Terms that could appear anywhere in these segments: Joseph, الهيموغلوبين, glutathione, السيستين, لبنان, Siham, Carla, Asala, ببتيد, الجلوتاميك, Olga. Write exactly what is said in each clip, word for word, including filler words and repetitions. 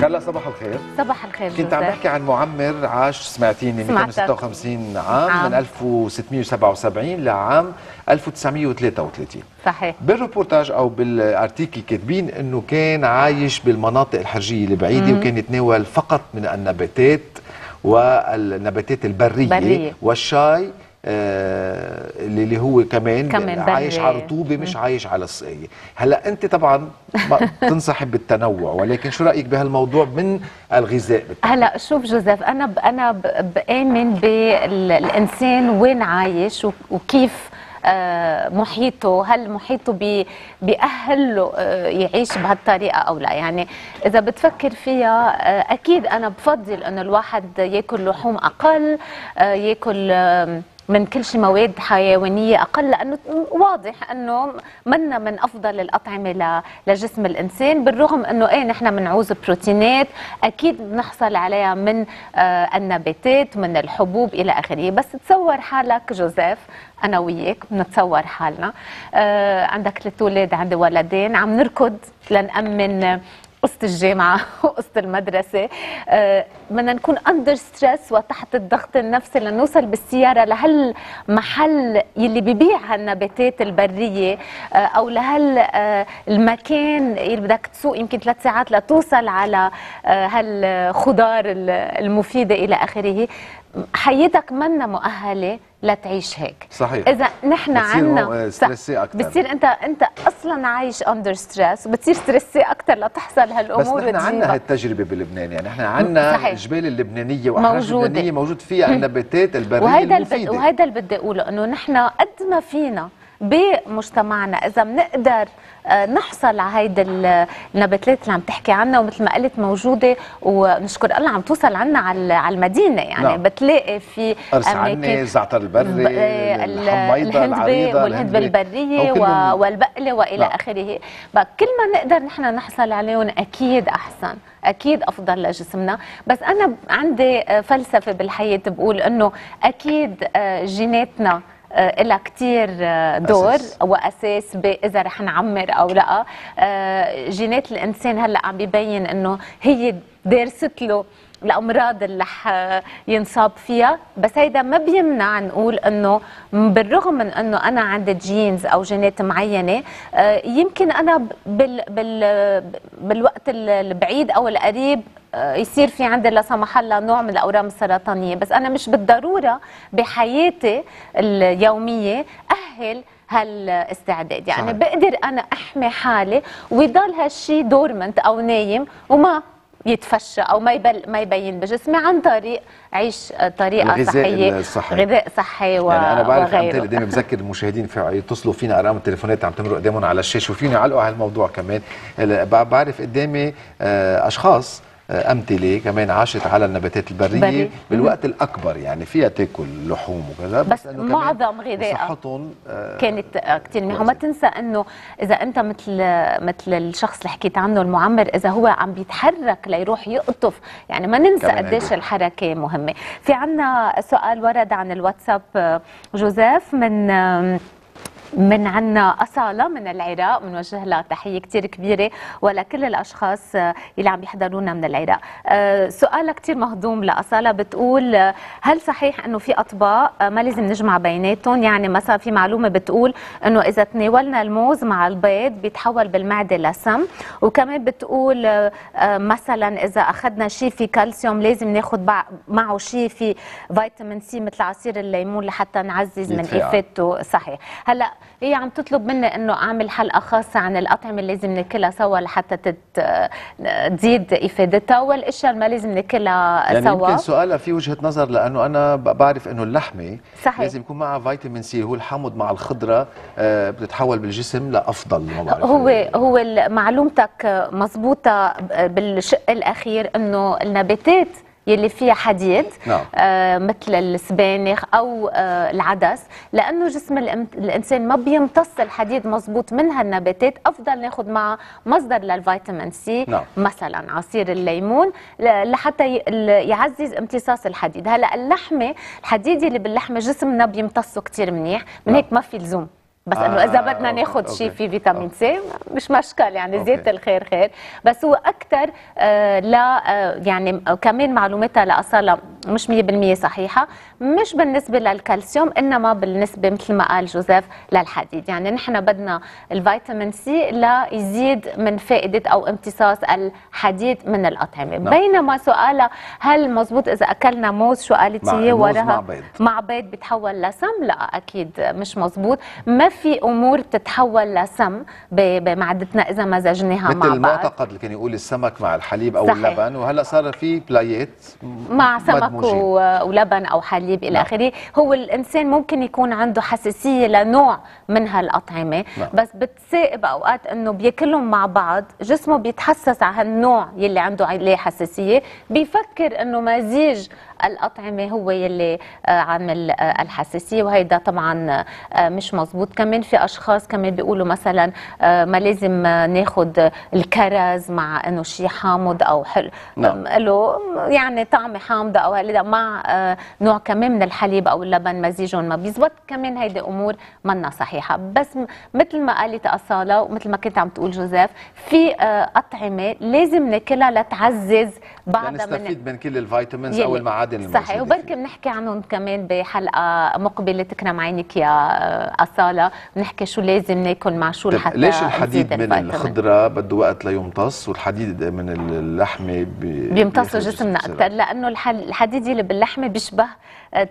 كارلا صباح الخير. صباح الخير. كنت عم بحكي عن معمر عاش سمعتيني مئتين وستة وخمسين عام, عام من ألف وستمئة وسبعة وسبعين لعام ألف وتسعمئة وثلاثة وثلاثين. صحيح. بالريبورتاج او بالارتيكل كاتبين انه كان عايش بالمناطق الحرجيه البعيده وكان يتناول فقط من النباتات والنباتات البريه برية. والشاي آه اللي هو كمان, كمان عايش على رطوبه مش عايش على السقيه. هلا انت طبعا تنصحي بالتنوع, ولكن شو رايك بهالموضوع من الغذاء بالتنوع؟ هلا شوف جوزيف, انا ب انا بامن بالانسان وين عايش وكيف آه محيطه, هل محيطه بي بيأهل له آه يعيش بهالطريقه او لا. يعني اذا بتفكر فيها آه اكيد انا بفضل انه الواحد ياكل لحوم اقل, آه ياكل آه من كل شيء مواد حيوانيه اقل, لانه واضح انه منا من افضل الاطعمه لجسم الانسان. بالرغم انه ايه نحن بنعوز بروتينات اكيد بنحصل عليها من آه النباتات, من الحبوب الى اخره. بس تصور حالك جوزيف, انا وياك بنتصور حالنا, آه عندك ثلاث اولاد, عندي ولدين, عم نركض لنامن قصة الجامعة وقصة المدرسة, بدنا نكون اندر ستريس وتحت الضغط النفسي لنوصل بالسيارة لهالمحل يلي ببيع هالنباتات البرية او لهالمكان اللي بدك تسوق يمكن ثلاث ساعات لتوصل على هالخضار المفيدة الى اخره. حياتك منا مؤهله لتعيش هيك. صحيح. اذا نحن عندنا ستريسي اكثر, بتصير انت انت اصلا عايش اندر ستريس, وبتصير ستريسي اكثر لتحصل هالامور. بس نحن عندنا هالتجربه بلبنان, يعني نحن عندنا الجبال اللبنانيه واحراج اللبنانيه موجود فيها النباتات البريه وهيدا المفيده. وهذا اللي بدي اقوله, انه نحن قد ما فينا بمجتمعنا اذا بنقدر نحصل على هيدي النباتات اللي عم تحكي عنها, ومثل ما قلت موجوده ونشكر الله عم توصل عنا على المدينه. يعني نعم. بتلاقي في اماكن الزعتر البري, الحميضه العريضه والهندبه البريه والبقله والى نعم. اخره. كل ما نقدر نحن نحصل عليهم اكيد احسن, اكيد افضل لجسمنا. بس انا عندي فلسفه بالحياه بقول انه اكيد جيناتنا إلها كتير دور أساس. وأساس إذا رح نعمر أو لا. جينات الإنسان هلأ عم بيبين أنه هي دارست له الأمراض اللي رح ينصاب فيها. بس هيدا ما بيمنع نقول أنه بالرغم من أنه أنا عندي جينز أو جينات معينة, يمكن أنا بال بال بالوقت البعيد أو القريب يصير في عندي لا سمح الله نوع من الاورام السرطانيه. بس انا مش بالضروره بحياتي اليوميه اهل هالاستعداد. يعني صحيح. بقدر انا احمي حالي ويضل هالشيء دورمنت او نايم وما يتفشى او ما يبل ما يبين بجسمي عن طريق عيش طريقه صحيه, غذاء صحي وغيره. يعني انا بعرف انت قدامي, بذكر المشاهدين في يتصلوا فينا ارقام التليفونات عم تمرق قدامهم على الشاشه وفينا يعلقوا على هالموضوع كمان. بعرف قدامي اشخاص امثله كمان عاشت على النباتات البريه بري. بالوقت مم. الاكبر, يعني فيها تاكل لحوم وكذا, بس, بس معظم غذائها آه كانت كثير منيحه. وما تنسى انه اذا انت مثل مثل الشخص اللي حكيت عنه المعمر, اذا هو عم بيتحرك ليروح يقطف, يعني ما ننسى قديش الحركه مهمه. في عنا سؤال ورد عن الواتساب جوزيف من من عنا أصالة من العراق, بنوجه لها تحية كتير كبيرة ولكل الأشخاص اللي عم يحضرونا من العراق. سؤالها كتير مهضوم لأصالة, بتقول هل صحيح أنه في أطباق ما لازم نجمع بيناتهم؟ يعني مثلا في معلومة بتقول أنه إذا تناولنا الموز مع البيض بيتحول بالمعدة لسم, وكمان بتقول مثلا إذا أخذنا شيء في كالسيوم لازم ناخد معه شيء في فيتامين سي مثل عصير الليمون لحتى نعزز من إفادته. صحيح. هلأ هي عم تطلب مني انه اعمل حلقه خاصه عن الاطعمه اللي لازم ناكلها سوا لحتى تت... تزيد افادتها, والاشياء اللي ما لازم ناكلها يعني سوا. يعني يمكن سؤالها في وجهه نظر, لانه انا بعرف انه اللحمه صحيح. لازم يكون معها فيتامين سي, هو الحامض مع الخضره بتتحول بالجسم لافضل. هو هو معلومتك مضبوطه بالشق الاخير, انه النباتات يلي فيها حديد نعم. آه مثل السبانخ او آه العدس, لانه جسم الانسان ما بيمتص الحديد مضبوط من هالنباتات, افضل ناخذ معه مصدر للفيتامين سي نعم. مثلا عصير الليمون لحتى يعزز امتصاص الحديد. هلا اللحمه الحديد اللي باللحمه جسمنا بيمتصه كثير منيح, من هيك ما في لزوم بس آه انه اذا بدنا ناخذ شيء في فيتامين سي مش مشكل، يعني زيادة الخير خير. بس هو اكثر آه لا آه يعني كمان معلوماتها لأصالة مش مية بالمية صحيحه، مش بالنسبه للكالسيوم انما بالنسبه مثل ما قال جوزيف للحديد. يعني نحن بدنا الفيتامين سي لا يزيد من فائده او امتصاص الحديد من الاطعمه. نعم. بينما سؤالها هل مزبوط اذا اكلنا موز، شو قالت هي وراها؟ مع بيض، مع بيض بتحول لسم؟ لا اكيد مش مزبوط، ما في امور بتتحول لسم بمعدتنا اذا مزجناها مع بعض. مثل المعتقد اللي كان يقول السمك مع الحليب او صحيح. اللبن، وهلا صار في بلايات مع سمك ولبن او حليب الى اخره. هو الانسان ممكن يكون عنده حساسيه لنوع من هالاطعمه، بس بتسائب اوقات انه بياكلهم مع بعض، جسمه بيتحسس على هالنوع يلي عنده عليه حساسيه، بيفكر انه مزيج الاطعمه هو يلي عامل الحساسيه، وهيدا طبعا مش مزبوط. كمان في اشخاص كمان بيقولوا مثلا ما لازم ناخذ الكرز مع انه شيء حامض او حلو له يعني طعمه حامضه او هالدا، مع نوع كمان من الحليب او اللبن مزيجهم ما بيزبط، كمان هيدي امور منا صحيحه. بس مثل ما قالت أصالة ومثل ما كنت عم تقول جوزيف، في اطعمه لازم ناكلها لتعزز بعضها، نستفيد من كل الفيتامينز او المعادن الموجوده. صحيح، وبركي بنحكي عنهم كمان بحلقه مقبله تكرم عينك يا أصالة، بنحكي شو لازم ناكل مع شو لحتى ليش الحديد من الخضره بده وقت ليمتص والحديد من اللحمه بي بيمتصوا جسمنا اكثر؟ لانه الحديد اللي باللحمه بيشبه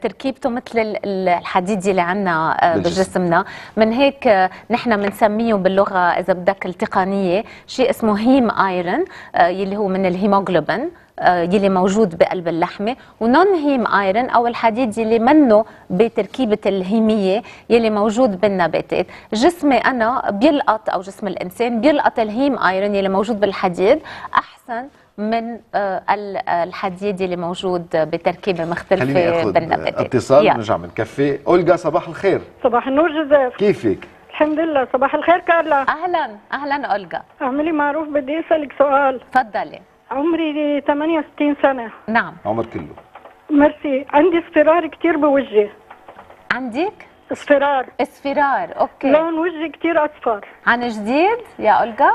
تركيبته مثل الحديد اللي عندنا بجسمنا، من هيك نحن بنسميه باللغه اذا بدك التقنيه شيء اسمه هيم ايرون يلي هو من الهيموغلوبين يلي موجود بقلب اللحمه، ونون هيم ايرون او الحديد يلي منه بتركيبه الهيميه يلي موجود بالنباتات. جسمي انا بيلقط او جسم الانسان بيلقط الهيم ايرون يلي موجود بالحديد احسن من الحديد اللي موجود بتركيبه مختلفه بالنباتات. اتصال ونرجع بنكفي. أولغا صباح الخير. صباح النور جوزيف، كيفك؟ الحمد لله. صباح الخير كارلا. اهلا اهلا أولغا. اعملي معروف، بدي اسالك سؤال. تفضلي. عمري ثمانية وستين سنه. نعم. عمر كله. ميرسي. عندي اصفرار كثير بوجهي. عندك؟ اصفرار. اصفرار، اوكي. لون وجهي كثير اصفر. عن جديد يا أولغا؟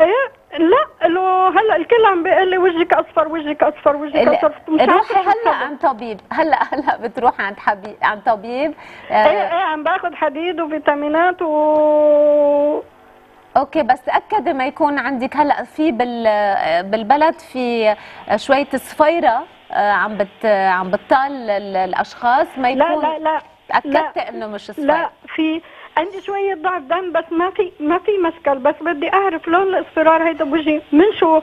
ايه. لا له هلا الكل عم بيقول لي وجهك اصفر وجهك اصفر وجهك اصفر. روحي هلا عند طبيب، هلا هلا بتروحي عند حبيب عند طبيب. ايه ايه عم باخذ حديد وفيتامينات و اوكي. بس تاكدي ما يكون عندك هلا في بال بالبلد في شويه صفيره عم بت عم بتطال الاشخاص، ما يكون. لا لا لا تاكدتي انه مش صفير؟ لا، في عندي شوية ضعف دم بس ما في ما في مشكل، بس بدي أعرف لون الاصفرار هيدا بوجهي من شو؟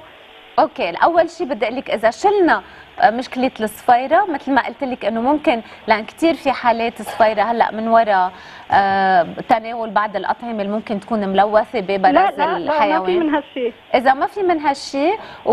اوكي، الأول شيء بدي أقول لك إذا شلنا مشكلة الصفيرة مثل ما قلت لك إنه ممكن، لأن كثير في حالات صفيرة هلا من وراء آه تناول بعض الأطعمة اللي ممكن تكون ملوثة ببراز الحيوان. لا لا ما في من هالشيء. إذا ما في من هالشيء و...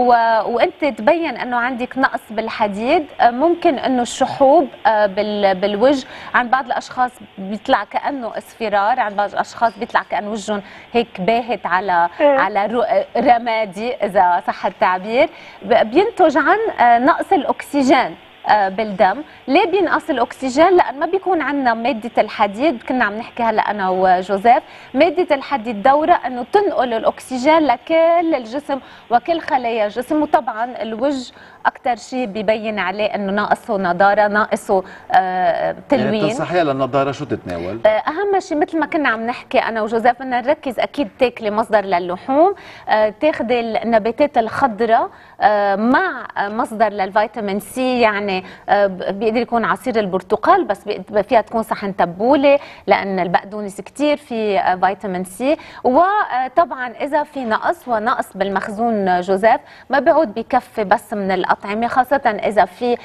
وأنت تبين إنه عندك نقص بالحديد، آه ممكن إنه الشحوب آه بال... بالوجه عند بعض الأشخاص بيطلع كأنه اصفرار، عند بعض الأشخاص بيطلع كأنه وجههم هيك باهت على إيه؟ على رو... رمادي إذا صح التعبير، بينتج عن آه نقص الأكسجين بالدم. ليه بينقص الأكسجين؟ لأن ما بيكون عندنا مادة الحديد، كنا عم نحكي هلا أنا وجوزيف، مادة الحديد دورة أنه تنقل الأكسجين لكل الجسم وكل خلايا الجسم، وطبعا الوجه أكثر شيء ببين عليه أنه ناقصه نضارة، ناقصه آه تلوين. يعني تنصحيها للنضارة شو تتناول؟ آه أهم شيء مثل ما كنا عم نحكي أنا وجوزيف بدنا نركز، أكيد تاكلي مصدر للحوم، آه تاخذي النباتات الخضراء آه مع مصدر للفيتامين سي، يعني بيقدر يكون عصير البرتقال بس فيها تكون صحن تبوله لان البقدونس كثير في فيتامين سي. وطبعا اذا في نقص ونقص بالمخزون جوزيف ما بيعود بكفي بس من الاطعمه، خاصه اذا في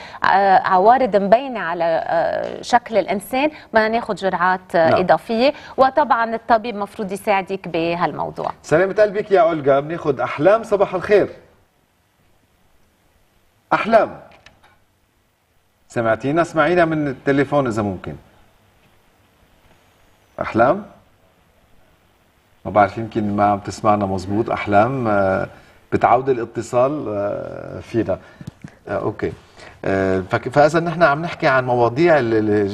عوارض مبينه على شكل الانسان بدنا ناخذ جرعات لا. اضافيه، وطبعا الطبيب مفروض يساعدك بهالموضوع. سلامة قلبك يا أولغا. بناخذ احلام. صباح الخير احلام. سمعتينا؟ اسمعينا من التليفون اذا ممكن. احلام؟ ما بعرف، يمكن ما عم تسمعنا مزبوط. احلام بتعود الاتصال فينا. اوكي. فاذا نحن عم نحكي عن مواضيع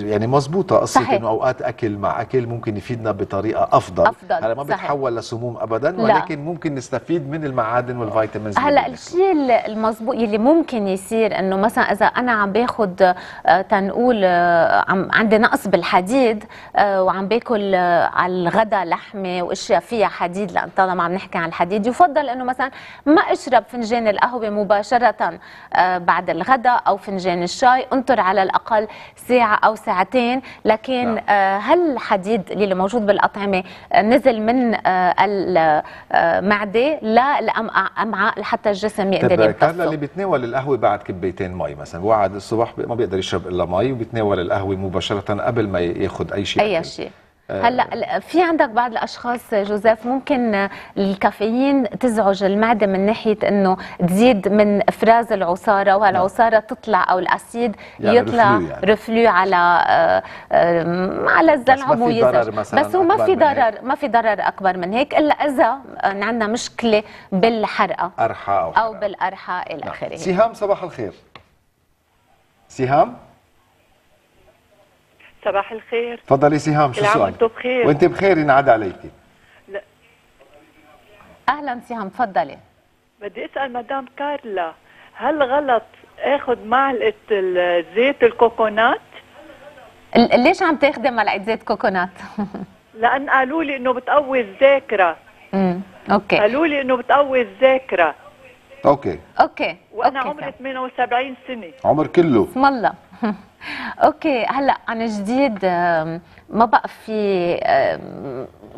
يعني مضبوطه قصه انه اوقات اكل مع اكل ممكن يفيدنا بطريقه افضل, أفضل. هلا ما بيتحول لسموم ابدا, لا. ولكن ممكن نستفيد من المعادن والفيتامينز. هلا الشيء المضبوط يلي ممكن يصير انه مثلا اذا انا عم باخذ تنقول عندي نقص بالحديد وعم باكل على الغداء لحمه واشياء فيها حديد, لان طالما عم نحكي عن الحديد يفضل انه مثلا ما اشرب فنجان القهوه مباشره بعد الغداء او فنجان الشاي, انطر على الاقل ساعه او ساعتين. لكن نعم. آه هل الحديد اللي موجود بالاطعمه نزل من آه المعده للامعاء لحتى الجسم يقدر يمتصه؟ كارلا اللي بيتناول القهوه بعد كبيتين مي مثلا, وعد الصبح ما بيقدر يشرب الا مي وبيتناول القهوه مباشره قبل ما ياخذ اي شيء اي شيء. هلا في عندك بعض الاشخاص جوزيف ممكن الكافيين تزعج المعده من ناحيه انه تزيد من افراز العصاره, وهالعصاره تطلع او الاسيد يعني يطلع رفلو, يعني. رفلو على على الزلعم ويزعج, بس هو ما في ضرر, ما في ضرر اكبر من هيك الا اذا عندنا مشكله بالحرقه أرحى او, أو بالقرحه الى اخره. سهام صباح الخير. سهام صباح الخير. تفضلي سهام, شو سؤالك؟ وانت بخير. وانت بخير ينعاد عليكي. لا. اهلا سهام تفضلي. بدي اسال مدام كارلا, هل غلط اخذ معلقه زيت الكوكونات؟ ليش عم تاخذي معلقه زيت كوكونات؟ لان قالوا لي انه بتقوي الذاكره. امم اوكي. قالوا لي انه بتقوي الذاكره. اوكي. اوكي. وانا أوكي. عمري ثمانية وسبعين سنه. عمر كله. بسم الله. اوكي هلا عن جديد ما بقى في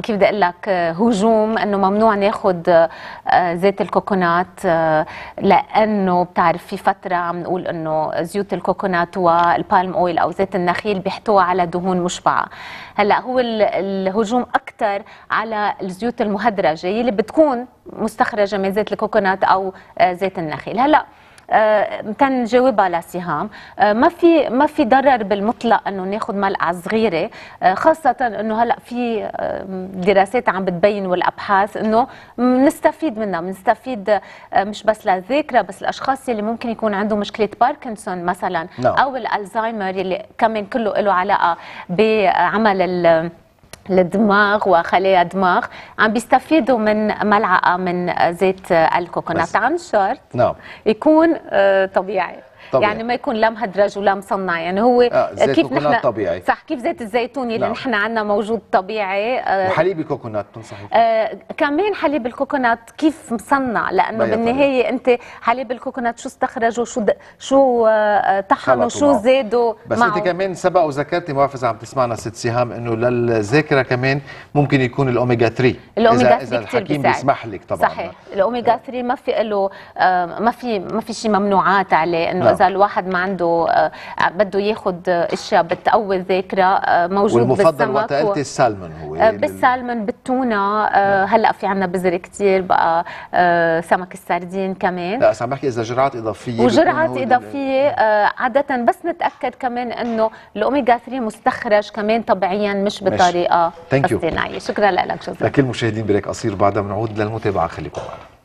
كيف بدي اقول لك هجوم انه ممنوع ناخذ زيت الكوكونات, لانه بتعرف في فتره عم نقول انه زيوت الكوكونات والبالم اويل او زيت النخيل بيحتوى على دهون مشبعه. هلا هو الهجوم اكثر على الزيوت المهدرجه اللي بتكون مستخرجه من زيت الكوكونات او زيت النخيل. هلا تنجاوبها لسهام, ما في ما في ضرر بالمطلق انه ناخذ ملعقه صغيره, خاصه انه هلا في دراسات عم بتبين والابحاث انه بنستفيد منها, بنستفيد مش بس للذاكره, بس الاشخاص اللي ممكن يكون عندهم مشكله باركنسون مثلا no. او الالزهايمر اللي كمان كله له علاقه بعمل ال الدماغ وخلايا الدماغ, عم بيستفيدوا من ملعقه من زيت الكوكونات عن شرط نعم. يكون طبيعي طبيعي. يعني ما يكون لا مهدرج ولا مصنع, يعني هو آه زيت كيف نحن طبيعي. صح كيف زيت الزيتون اللي نحن عندنا موجود طبيعي. آه وحليب الكوكونات تنصحي آه كمان حليب الكوكونات كيف مصنع, لانه بالنهايه طبيعي. انت حليب الكوكونات شو استخرجوا شو د... شو آه طحنوا شو زادوا, بس معه. انت كمان سبق وذكرتي ما بعرف اذا عم تسمعنا ست سهام انه للذاكره كمان ممكن يكون الاوميجا ثلاثة, الاوميجا ثلاثة اذا, إذا الحكيم بيسمح لك طبعا. صحيح الاوميجا ثلاثة ما في له آه ما في ما في شيء ممنوعات عليه, انه إذا الواحد ما عنده بده ياخذ اشياء بتقوي الذاكره موجود بالسمك, والمفضل وقت قلتي السالمون هو بالسالمون بالتونه. هلا في عندنا بذر كثير بقى سمك السردين كمان. لا عم بحكي اذا جرعات اضافيه, وجرعات اضافيه عاده, بس نتاكد كمان انه الاوميجا ثلاثة مستخرج كمان طبيعيا مش بطريقه اصطناعيه. شكرا لك جوزيف. لكل المشاهدين بريك قصير, بعدها بنعود للمتابعه, خليكم معنا.